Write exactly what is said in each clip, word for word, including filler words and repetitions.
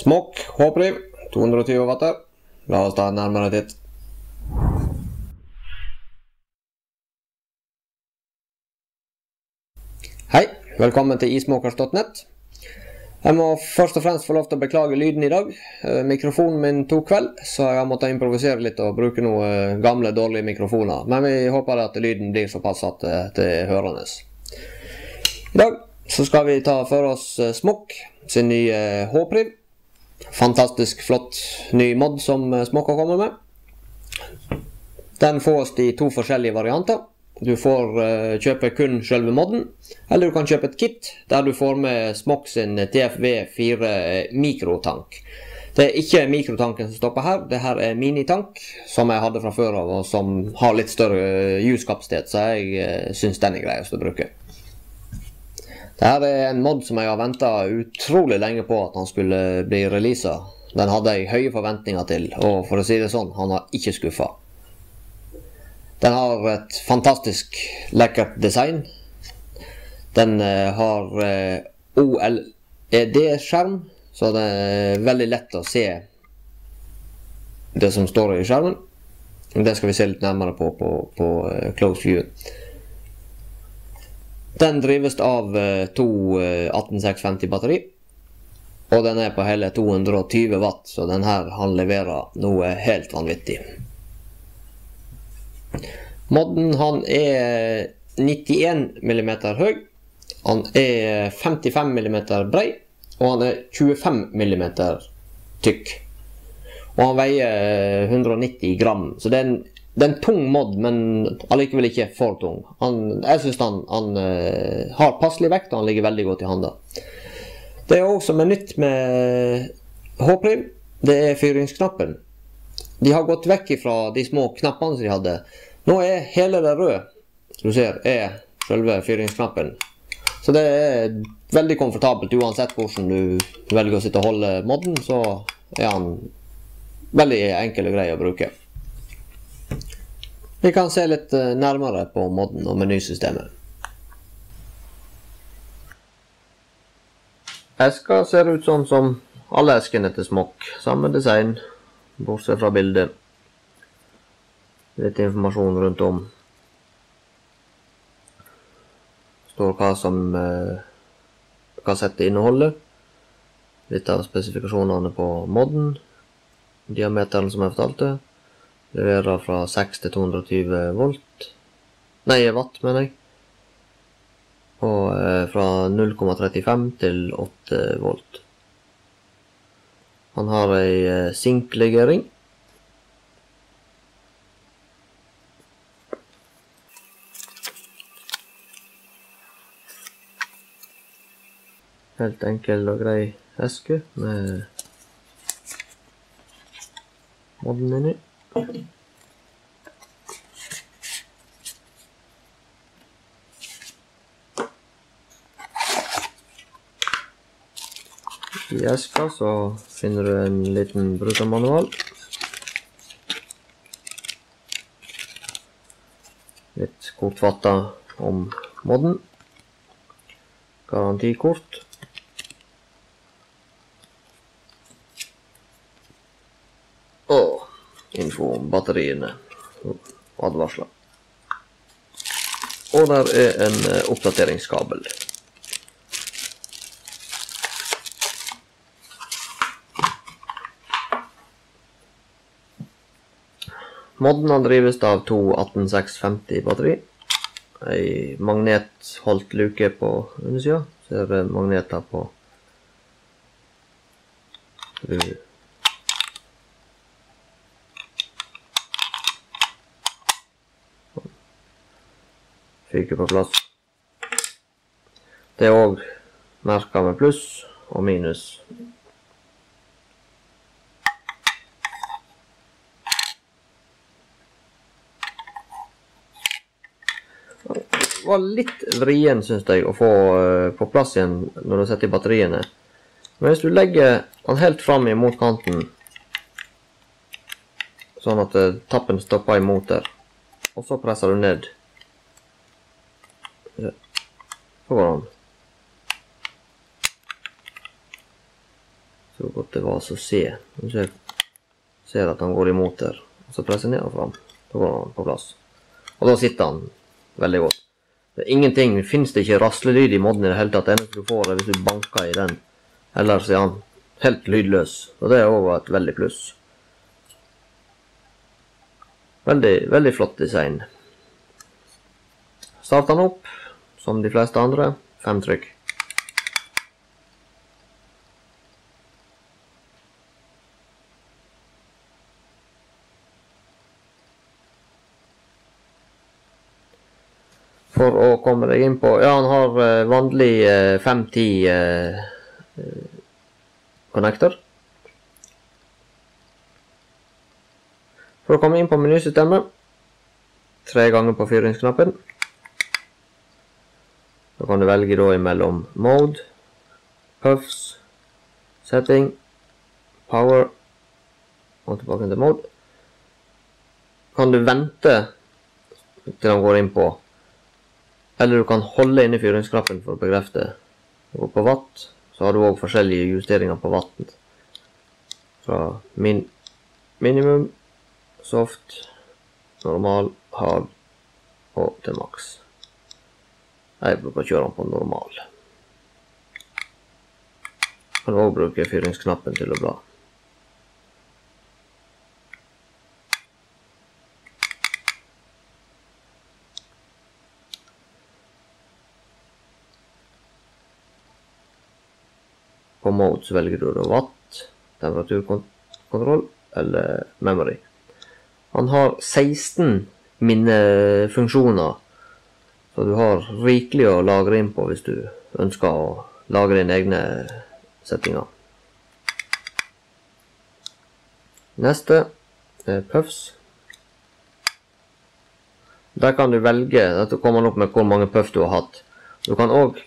S M O K H-PRIV tvåhundratio watt. Låt oss ta närmare det. Hej, välkommen till E-SMOKERS punkt net. Jag må först och främst få lov att beklaga lyden idag. Mikrofonen min tog kväll, så jag måste improvisera lite och bruka några gamla dåliga mikrofoner. Men vi hoppas att lyden blir så pass att det hörandes. Idag så ska vi ta för oss S M O K, sin nya H-Priv. Fantastisk flott ny mod som S M O K har kommit med. Den får oss i två olika varianter. Du får uh, köpa kun själva modden, eller du kan köpa ett kit där du får med S M O K sin T F V fyra mikrotank. Det är inte mikrotanken som står på här, det här är minitank som jag hade från förr och som har lite större ljuskapacitet, så jag uh, syns den är grejast att bruka. Det här är en mod som jag har väntat otroligt länge på att han skulle bli releasad. Den hade jag höga förväntningar till, och för att säga det sånt, han har inte skuffat. Den har ett fantastiskt läckert design. Den eh, har eh, O L E D-skärm, så det är väldigt lätt att se det som står i skärmen. Det ska vi se lite närmare på på, på eh, close view. Den drivs av eh, två eh, arton sex femtio batteri, och den är på hela tvåhundratjugo watt, så den här han levererar något helt vanvittigt. Modden han är nittioen millimeter hög, han är femtifem millimeter bred, och han är tjugofem millimeter tyck. Och han väger etthundranittio gram, så det är en, det är en tung mod, men allikevel inte för tung. Han, jag syns han, han har passlig vekt, och han ligger väldigt gott i handen. Det är också med nytt med H-Priv, det är fyringsknappen. De har gått väck ifrån de små knapparna som de hade. Nu är hela det röd, du ser, är själva fyringsknappen. Så det är väldigt komfortabelt, oavsett hur du väljer att sitta och hålla modden, så är han väldigt enkel grej att bruka. Vi kan se lite närmare på modden och menysystemet. Äskan ser ut som, som alla äsken till S M O K, samma design. Bortsett från bilden. Lite information runt om. Står vad som eh, kassetten innehåller. Lite av specifikationerna på modden. Diametern som jag förtalte. Levererar från sex till tvåhundratjugo volt. Nej, watt menar jag. Och eh, från noll komma trettiofem till åtta volt. Han har en zinklegering. Helt enkel och grej äske med modden inne. I äskan så finner du en liten brukarmanual. Lite kortfattat om modden. Garantikort. Och info om batterierna. Advarsla. Och där är en uppdateringskabel. Modden har drivits av två arton sex femtio batteri. En magnethållt luke på undersidan. Så är det magneter på fyker på plats. Det är också märka med plus och minus. Var lite vrien syns det att få uh, på plats igen när du sätter i batterierna. Men om du lägger den helt fram emot kanten, så att uh, tappen stoppar emot där, och så pressar du ned. Ja. Så går den. Så gott det var så se. Jag ser att han går emot där. Så pressar jag ner och fram. Då går han på plats. Och då sitter han väldigt gott. Det är ingenting, finns det inte rasslelyd i modden i det hela tatt. Det enda du får det hvis du banker i den. Eller så är han helt lydlös. Och det har också varit väldigt plus. Väldigt, väldigt flott design. Startar han upp. Som de flesta andra. Fem tryck. For å komme deg inn på, ja han har eh, vanlig eh, fem ti eh, connector. For å komme inn på menysystemet, tre ganger på fyringsknappen. Da kan du velge da imellom mode, puffs, setting, power, og tilbake til mode. Kan du vente til han går inn på. Eller du kan hålla inne fyringsknappen för att bekräfta. Gå på watt, så har du också forskjellige justeringar på vattnet. Från min minimum, soft, normal, hard och till max. Jag brukar köra den på normal. Kan du också bruka fyringsknappen till att bla. På mode så väljer du då watt, temperaturkontroll eller memory. Han har sexton minnefunktioner. Så du har rikligt att lagra in på om du önskar att lagra in egna settingar. Nästa är puffs. Där kan du välja att du kommer upp med hur många puff du har haft. Du kan också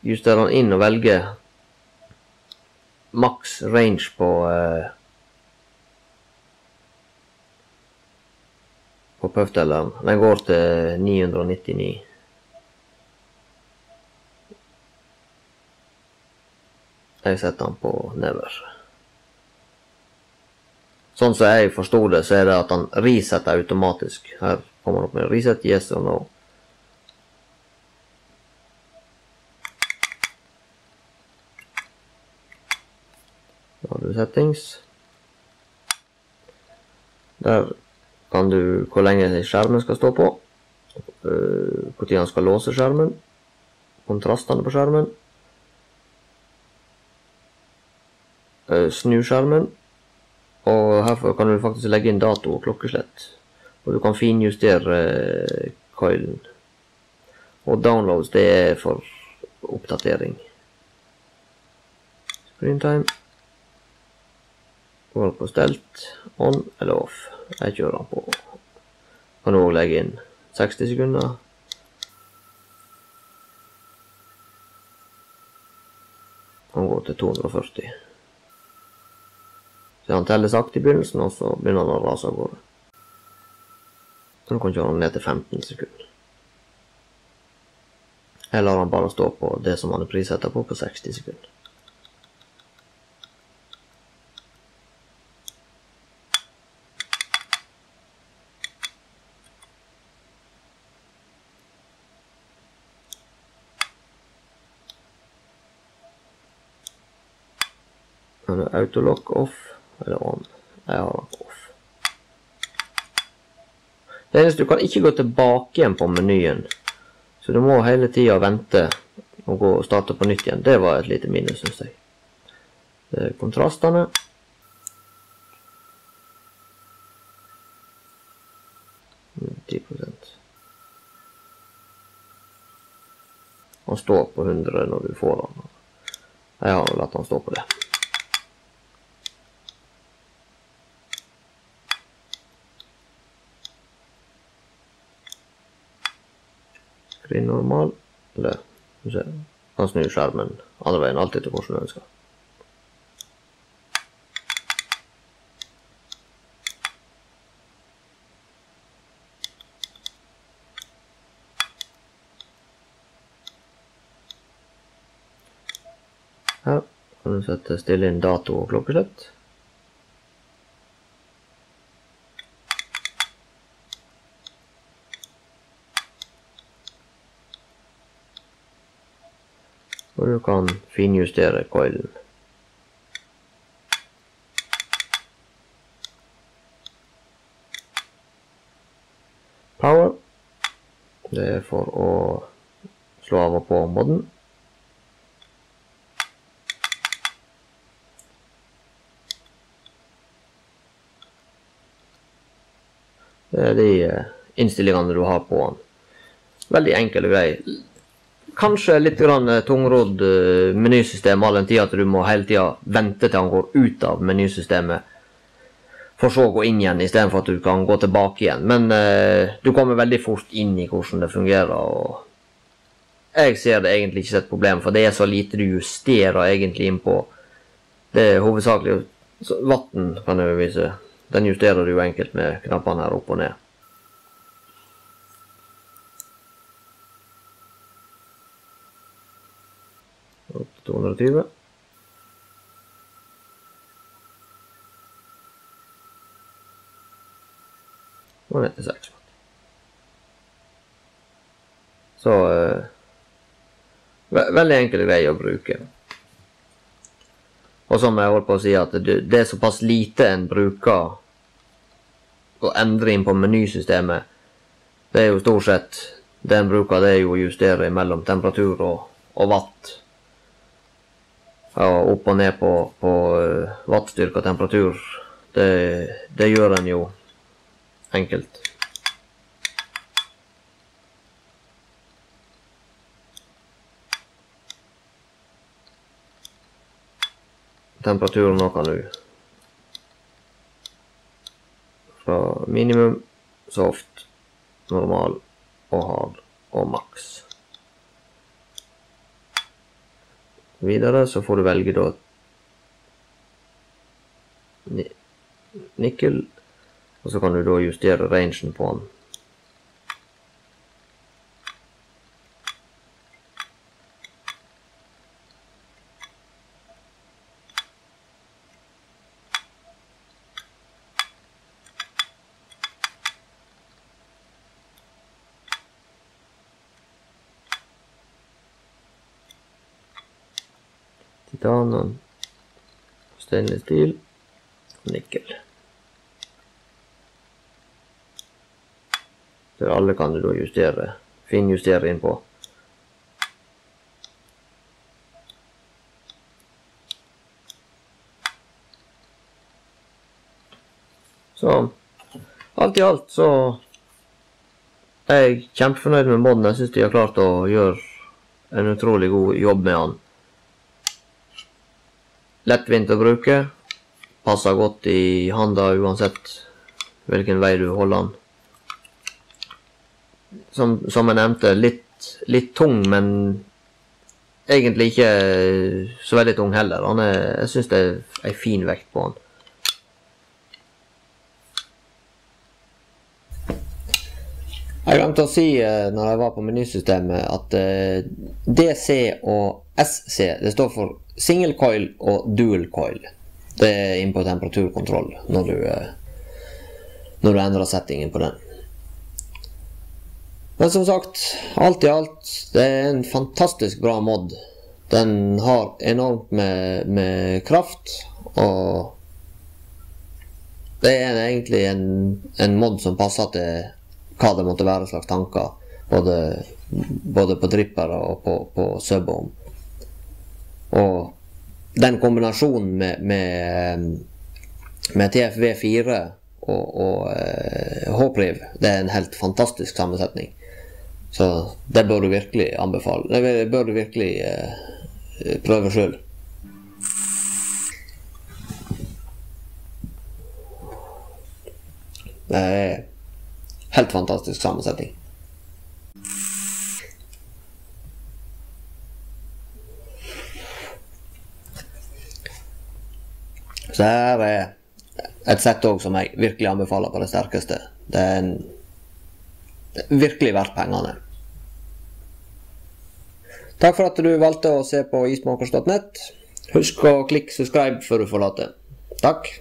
justera den in och välja max range på eh, på puffdelen. Den går till nio hundra nittionio. Jag sätter den på never. Sånt som jag förstod det så är det att han resetar automatiskt. Här kommer han upp med reset, yes or no. Då har du settings. Där kan du hur länge skärmen ska stå på. Hur tiden ska låsa skärmen. Kontrasten på skärmen. Snu skärmen. Och härför kan du faktiskt lägga in dator och klockeslett. Och du kan finjustera coilen. Och downloads det är för uppdatering. Screen time. Går på ställt, on eller off. Jag kör den på. Kan du också lägga in sextio sekunder. Han går till tvåhundrafyrtio. Så han täller sakta i begynnelsen och så börjar han att rasa på det. Då kan jag köra den ner till femton sekunder. Eller han bara står på det som han är prissätter på på sextio sekunder. Autolock off eller on. Jag har off. Det är just du kan inte gå tillbaka igen på menyn. Så du måste hela tiden vänta och gå och starta på nytt igen. Det var ett litet minus syns det. Kontrasterna. tio procent. Han står på hundra när du får den. Jag har låtit han stå på det. Det är normal, eller han snur skärmen andra vägen, alltid till korsen du önskar. Här Kan du sette stille inn dato og klokkeslett. Og du kan finjustere coilen. Power. Det er for å slå av og på modden. Det er de innstillingene du har på den. Veldig enkel og grei. Kanskje litt tungrodd menysystemet all den tiden at du må hele tiden vente til han går ut av menysystemet for så å gå inn igjen i stedet for at du kan gå tilbake igjen, men eh, du kommer veldig fort inn i hvordan det fungerer, og jeg ser det egentlig ikke som et problem, for det er så lite du justerer egentlig inn på. Det er hovedsakelig vatten, kan jeg vise. Den justerer du enkelt med knappene her opp og ned. to to nul. Og ned til seks. Så uh, ve veldig enkle greier å bruke. Og som jeg holdt på å si, at det, det er såpass lite en bruker å endre inn på menysystemet. Det er jo stort sett det en bruker, det er jo å justere mellom temperatur og, og watt. Ja, opp og ned på, på wattstyrke og temperatur, det, det gjør en jo enkelt. Temperaturen nå kan du fra minimum, soft, normal og hard og maks. Videre så får du velge da nikkel, og så kan du da justere rangen på den. Titanen, stainless steel, nikkel. Der alle kan du da justere, finjustere inn på. Så, alt i alt så er jeg kjempefornøyd med modden. Jeg synes de har klart å gjøre en utrolig god jobb med han. Lettvint å bruke, passer godt i handa uansett hvilken vei du holder den. Som, som jeg nevnte, litt, litt tung, men egentlig ikke så veldig tung heller. Han er, jeg synes det er en fin vekt på han. Jeg glemte å si når jeg var på menysystemet at D C og S C, det står for single coil og dual coil. Det er inn på temperaturkontroll når du, når du endrer settingen på den. Men som sagt, alt i alt, det er en fantastisk bra mod. Den har enormt med, med kraft, og det er egentlig en, en mod som passer til hva det måtte være slags tanker, både, både på drippere og på, på subboom. Og den kombinasjonen med, med, med T F V fire og, og H-priv, det er en helt fantastisk sammensetning. Så det bør du virkelig anbefale. Det bør du virkelig eh, prøve selv. Det er helt fantastisk sammensetning. Så her er et sett også som jeg virkelig anbefaler på det sterkeste. Det er, en, det er virkelig verdt pengene. Takk for at du valgte å se på E-SMOKERS punktum net. Husk å klikke subscribe før du forlater. Takk!